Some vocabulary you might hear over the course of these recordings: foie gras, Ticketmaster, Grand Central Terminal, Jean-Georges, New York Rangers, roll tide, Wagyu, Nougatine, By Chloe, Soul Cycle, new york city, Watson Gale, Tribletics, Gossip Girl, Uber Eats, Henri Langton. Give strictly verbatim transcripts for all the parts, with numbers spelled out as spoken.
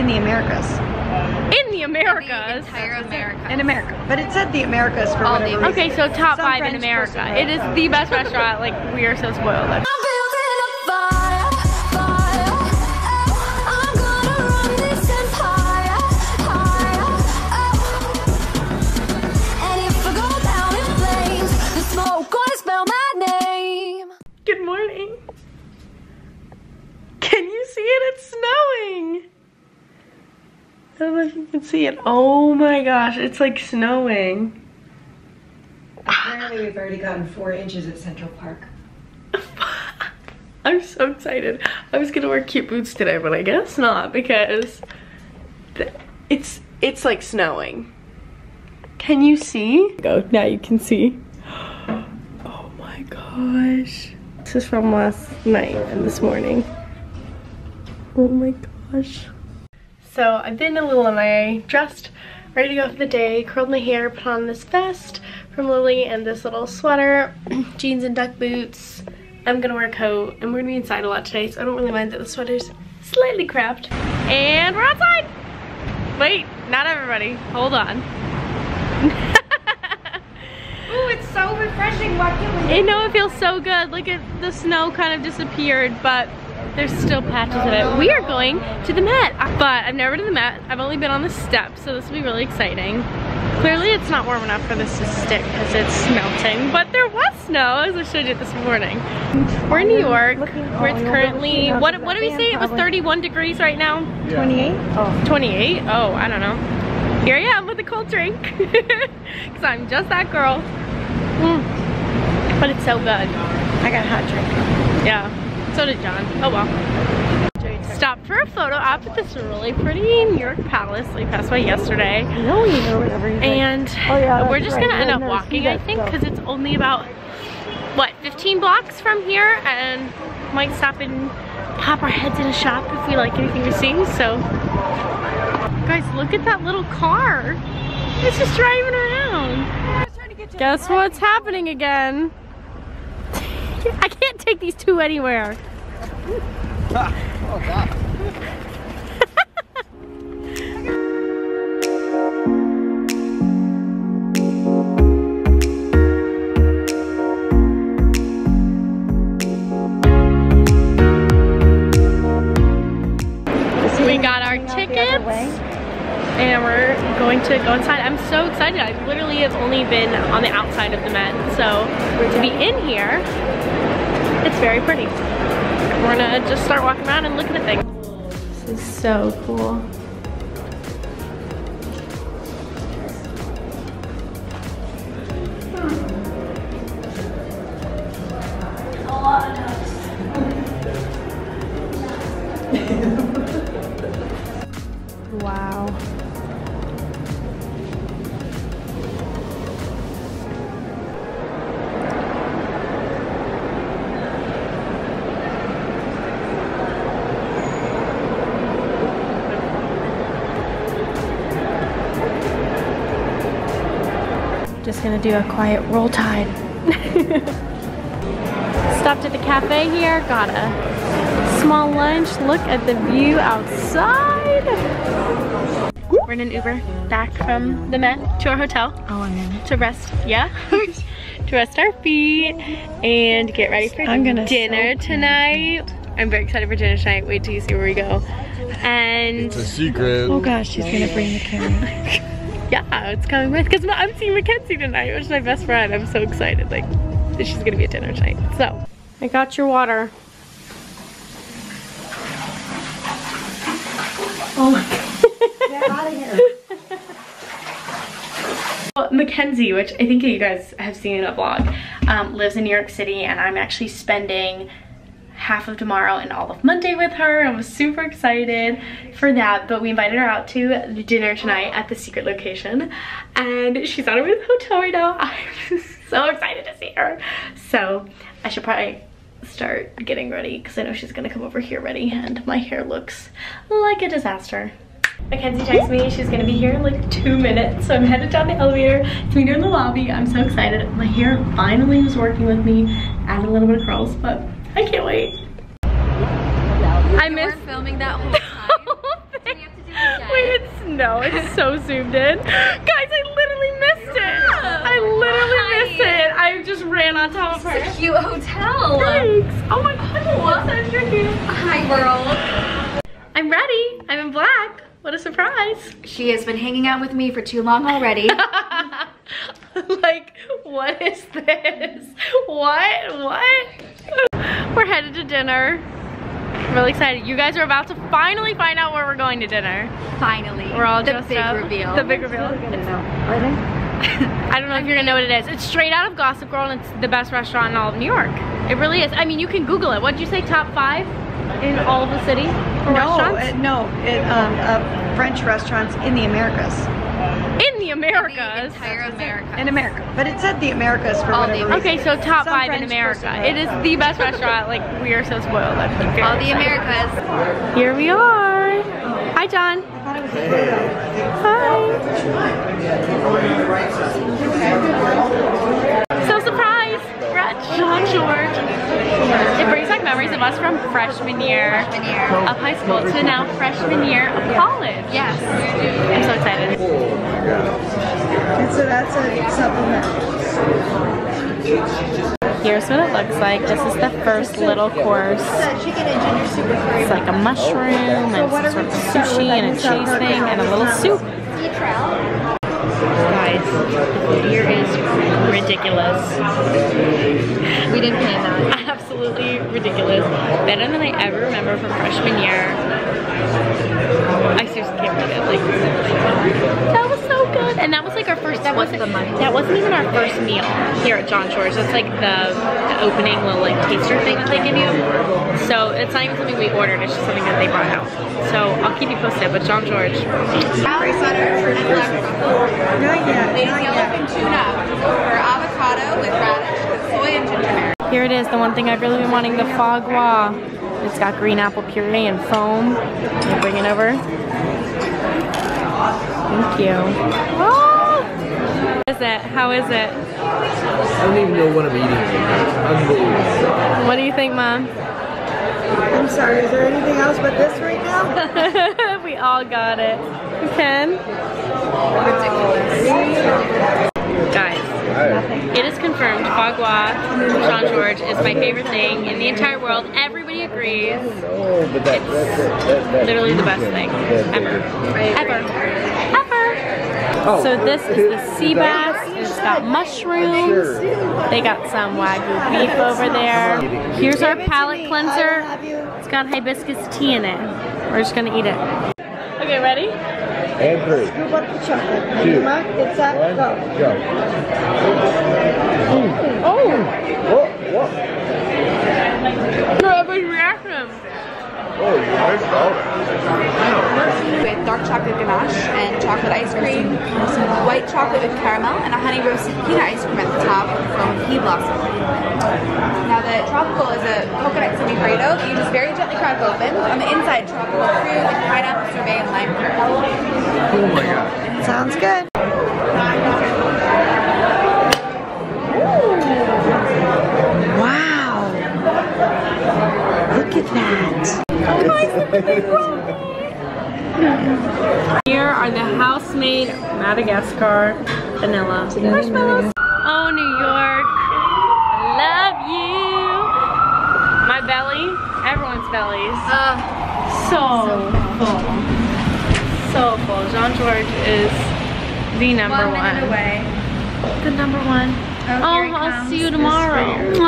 in the Americas. In the Americas? The entire America. In America. But it said the Americas for all the Americas. Okay, so top Some five French in America. It is the best restaurant. Like, we are so spoiled. I don't know if you can see it. Oh my gosh, it's like snowing. Apparently we've already gotten four inches at Central Park. I'm so excited. I was gonna wear cute boots today, but I guess not because it's it's like snowing. Can you see? Go, now you can see. Oh my gosh. This is from last night and this morning. Oh my gosh. So I've been a little and I dressed, ready to go for the day, curled my hair, put on this vest from Lily and this little sweater, jeans and duck boots. I'm gonna wear a coat and we're gonna be inside a lot today, so I don't really mind that the sweater's slightly cramped. And we're outside! Wait, not everybody, hold on. Ooh, it's so refreshing walking with you. I know, it feels so good. Look at the snow kind of disappeared, but there's still patches of it. We are going to the Met, but I've never been to the Met. I've only been on the steps, so this will be really exciting. Clearly it's not warm enough for this to stick because it's melting, but there was snow, as I showed you this morning. We're in New York, where it's currently, what, what do we say? It was thirty-one degrees right now? twenty-eight? Oh. twenty-eight? Oh, I don't know. Here I am with a cold drink, because I'm just that girl. Mm. But it's so good. I got a hot drink. Yeah. So did John. Oh well. Stopped for a photo op at this really pretty New York palace we passed by yesterday. No, you know whatever. And we're just gonna end up walking, I think, because it's only about what fifteen blocks from here, and might stop and pop our heads in a shop if we like anything we see. So, guys, look at that little car. It's just driving around. Guess what's happening again? I can't take these two anywhere. Oh God. We got our tickets and we're going to go inside. I'm so excited. I literally have only been on the outside of the Met, so to be in here, it's very pretty. We're gonna just start walking around and looking at things. This is so cool. Wow. Just gonna do a quiet roll tide. Stopped at the cafe here, got a small lunch. Look at the view outside. We're in an Uber back from the Met to our hotel. Oh, I'm in. To rest, yeah. To rest our feet and get ready for I'm gonna dinner so tonight. I'm very excited for dinner tonight. Wait till you see where we go. And it's a secret. Oh gosh, she's gonna bring the camera. Yeah, it's coming with, because I'm seeing Mackenzie tonight, which is my best friend. I'm so excited, like, she's gonna be at dinner tonight, so. I got your water. Oh my God. Get out of here. Well, Mackenzie, which I think you guys have seen in a vlog, um, lives in New York City, and I'm actually spending half of tomorrow and all of Monday with her. I was super excited for that, but we invited her out to dinner tonight at the secret location, and she's on her way to the hotel right now. I'm so excited to see her. So I should probably start getting ready because I know she's gonna come over here ready, and my hair looks like a disaster. Mackenzie texted me, she's gonna be here in like two minutes, so I'm headed down the elevator to meet her in the lobby. I'm so excited. My hair finally was working with me. Add a little bit of curls, but I can't wait. I missed filming that whole time. Whole thing. So we have to do know, it's so zoomed in. Guys, I literally missed it. I literally missed it. I just ran on top of her. It's a cute hotel. Thanks. Oh my god, what's that drinking? Hi, girl. I'm ready. I'm in black. What a surprise. She has been hanging out with me for too long already. Like, what is this? What? What? We're headed to dinner. I'm really excited. You guys are about to finally find out where we're going to dinner. Finally. We're all the dressed big up. Reveal. The big reveal. The big reveal. I don't know if you're gonna know what it is. It's straight out of Gossip Girl and it's the best restaurant in all of New York. It really is. I mean, you can Google it. What did you say, top five in all of the city for no, restaurants? Uh, no, it, um, uh, French restaurants in the Americas. In the Americas? In the entire America. In America. But it said the Americas for all whatever the reason. Okay, so top Some five French in America. It is the best restaurant. Like, we are so spoiled. I'm all the Americas. Here we are. Hi, John. I thought it was Hi. Hi. So surprised. We're at Jean-Georges. It brings back memories of us from freshman year, freshman year of high school to now freshman year of college. Yes. I'm so excited. And so that's a supplement. Here's what it looks like. This is the first little course. It's like a mushroom and some sort of sushi and a cheese thing and a little soup. Guys, the food here is ridiculous. We didn't plan that. Absolutely ridiculous. Better than I ever remember from freshman year. I seriously can't believe it. Like, that was so good. And that was like our first, that wasn't, that wasn't even our first meal here at Jean-Georges. That's like the, the opening little like taster thing that they give you. So it's not even something we ordered, it's just something that they brought out. So I'll keep you posted, but Jean-Georges. Not yet, not yet. Tuna or avocado with radish with soy and ginger. Here it is, the one thing I've really been wanting, the foie gras. It's got green apple puree and foam. Can you bring it over? Thank you. Oh! How is it? How is it? I don't even know what I'm eating. Unbelievable. What do you think, Mom? I'm sorry, is there anything else but this right now? We all got it. Ken? Ridiculous. Guys. It is confirmed, foie gras from Jean-Georges is my favorite thing in the entire world. Everybody agrees. It's literally the best thing ever. Ever. Ever. So this is the sea bass. It's got mushrooms. They got some Wagyu beef over there. Here's our palate cleanser. It's got hibiscus tea in it. We're just gonna eat it. Okay, ready? And three. Scoop up the chocolate. Two. Mark, it's up, one, go. Go. Mm. Oh! Whoa, whoa. Everybody's reaction. Oh, you missed all that. With dark chocolate ganache and chocolate ice cream, some white chocolate with caramel, and a honey roasted peanut ice cream at the top from Pea Blossom. Now the tropical is a coconut semi-credo that you just very gently crack open. On the inside, tropical fruit with pineapple sorbet and lime curd. Oh my god. Sounds good. Ooh. Wow. Look at that. Here are the house-made Madagascar vanilla marshmallows. Oh, New York, I love you. My belly, everyone's bellies. Uh, so, so full. So full. Jean-Georges is the number one. one. Away. The number one. Oh, oh I'll see you tomorrow. Oh,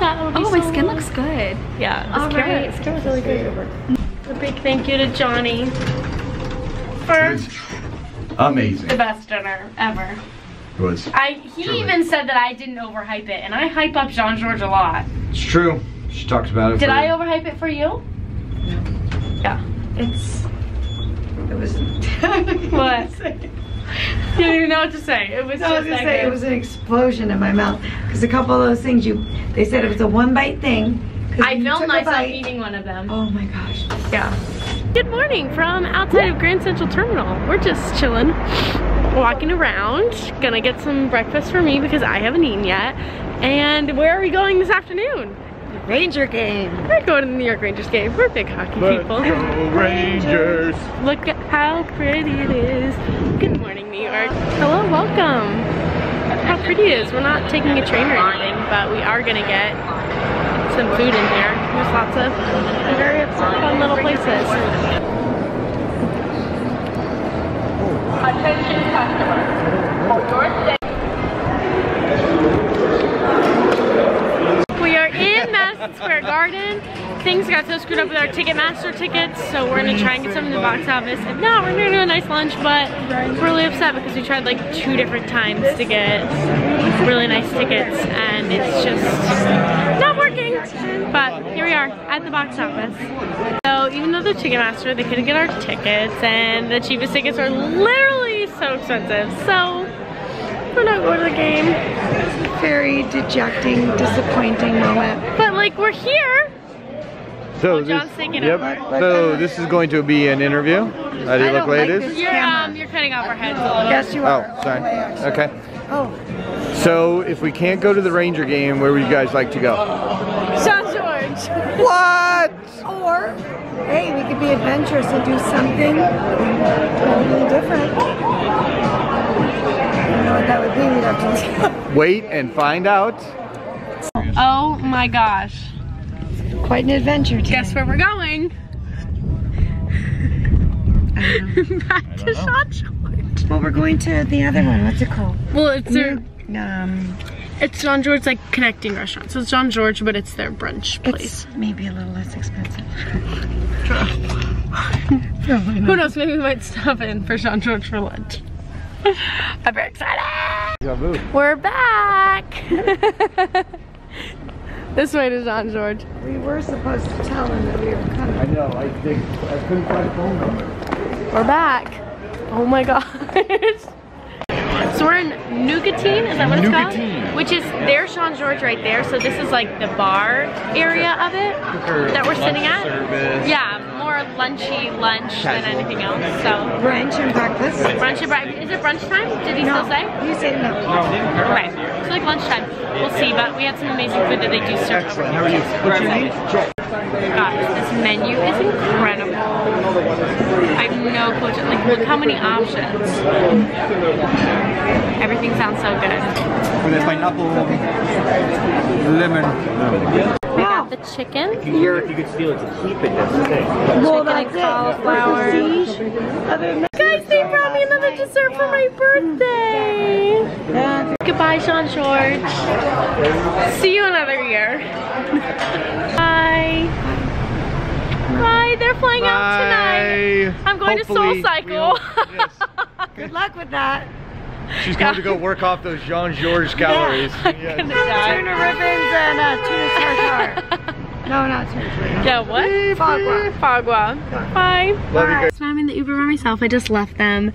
so my skin looks good. Yeah, this All camera, right. this camera's really good. A big thank you to Johnny for amazing. The best dinner ever. It was. I he truly. even said that I didn't overhype it, and I hype up Jean-Georges a lot. It's true. She talks about it. Did I you. overhype it for you? No. Yeah. It's. It was. What? You didn't even know what to say. It was. No, I was gonna negative. say it was an explosion in my mouth because a couple of those things you. They said it was a one bite thing. I filmed myself eating one of them. Oh my gosh. Yeah. Good morning from outside of Grand Central Terminal. We're just chilling, walking around. Gonna get some breakfast for me because I haven't eaten yet. And where are we going this afternoon? Ranger game. We're going to the New York Rangers game. We're big hockey Let's people. Go Rangers. Look at how pretty it is. Good morning, New York. Hello, welcome. How pretty it is. We're not taking a train or anything, but we are gonna get some food in here. There's lots of various fun little places. Attention customers. Square Garden. Things got so screwed up with our Ticketmaster tickets, so we're gonna try and get some in the box office. If not, we're gonna do a nice lunch, but we're really upset because we tried like two different times to get really nice tickets and it's just not working. But here we are at the box office. So even though the Ticketmaster, they couldn't get our tickets, and the cheapest tickets are literally so expensive. So we're not going to the game. Very dejecting, disappointing moment. But like we're here. So oh, John's thinking yep. Over. So this is going to be an interview. I do look like ladies. You're um you're cutting off our heads a little. Yes, you are. Oh, sorry. Okay. Oh. So if we can't go to the Ranger game, where would you guys like to go? Jean-Georges. What? Or hey, we could be adventurous and do something totally different. I don't know what that would be. We'd have to wait and find out. Oh my gosh. Quite an adventure today. Guess where we're going? Back to Jean-Georges. Well, we're going to the other one. What's it called? Well, it's New, their... Um, it's Jean-Georges, like, connecting restaurants. So it's Jean-Georges, but it's their brunch place. It's maybe a little less expensive. Who knows? Maybe we might stop in for Jean-Georges for lunch. I'm very excited. We're back. This way to Jean-Georges. We were supposed to tell him that we were coming. I know. I think I couldn't find a phone number. We're back. Oh my gosh. So we're in Nougatine. Is that what it's Nougatine. Called? Which is their Jean-Georges right there. So this is like the bar area of it that we're sitting at. Service. Yeah. More lunchy lunch than anything else. So brunch and breakfast. Brunch and breakfast. Is it brunch time? Did he no. still say? He said no. Okay, it's like lunchtime. We'll see, but we had some amazing food that they do serve. Excellent. How are you? What you need? God, this menu is incredible. I have no clue. Like, look how many options. Everything sounds so good. With the pineapple, lemon. No. We got the chicken. If you, if you could steal it to keep it, that's the thing. Well, chicken and cauliflower. Guys, they brought me another dessert for my birthday. Yeah. Goodbye, Jean-Georges. See you another year. Bye. Bye. They're flying Bye. Out tonight. I'm going Hopefully to Soul Cycle. Yes. Good luck with that. She's going yeah. to go work off those Jean-Georges calories. Yeah, yeah. Tuna ribbons and uh, tuna tartar. No, not tuna tartar. Yeah, what? Fagua. Fagua. Bye. Bye. So I'm in the Uber by myself. I just left them.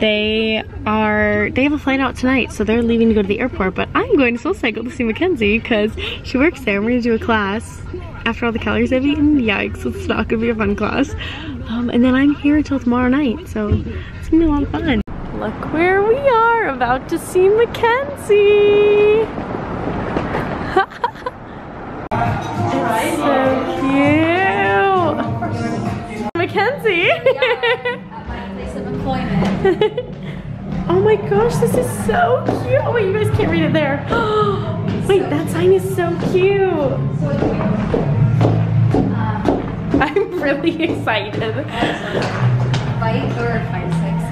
They are, they have a flight out tonight, so they're leaving to go to the airport, but I'm going to Soul Cycle to see Mackenzie because she works there. We're going to do a class. After all the calories I've eaten, yikes, it's not going to be a fun class. Um, and then I'm here until tomorrow night, so it's going to be a lot of fun. Look where we are, about to see Mackenzie. It's so cute. Mackenzie. Oh my gosh, this is so cute. Oh wait, you guys can't read it there. Wait, that sign is so cute. I'm really excited.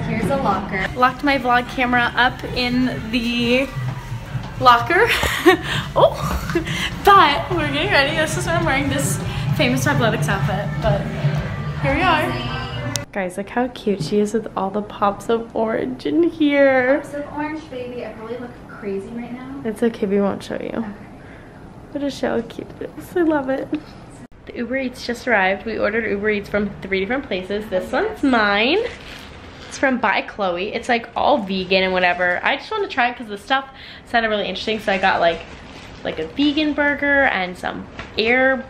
Here's a locker. Locked my vlog camera up in the locker. Oh, but we're getting ready. This is what I'm wearing, this famous Tribletics outfit, but here we are. Guys, look how cute she is with all the pops of orange in here. Pops of orange, baby. I probably look crazy right now. It's okay, we won't show you. Okay. But just show how cute it is. I love it. The Uber Eats just arrived. We ordered Uber Eats from three different places. This one's mine. From By Chloe. It's like all vegan and whatever. I just wanted to try it because the stuff sounded really interesting, so I got like like a vegan burger and some air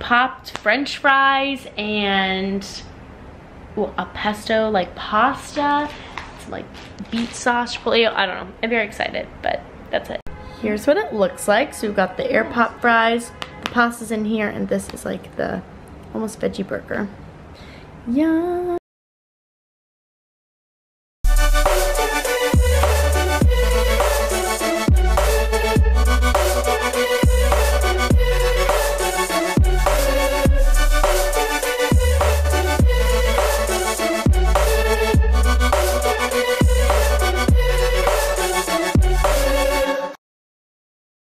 popped french fries and ooh, a pesto like pasta, some like beet sauce, polio. I don't know. I'm very excited, but that's it. Here's what it looks like. So we've got the air pop fries, the pasta's in here, and this is like the almost veggie burger. Yum.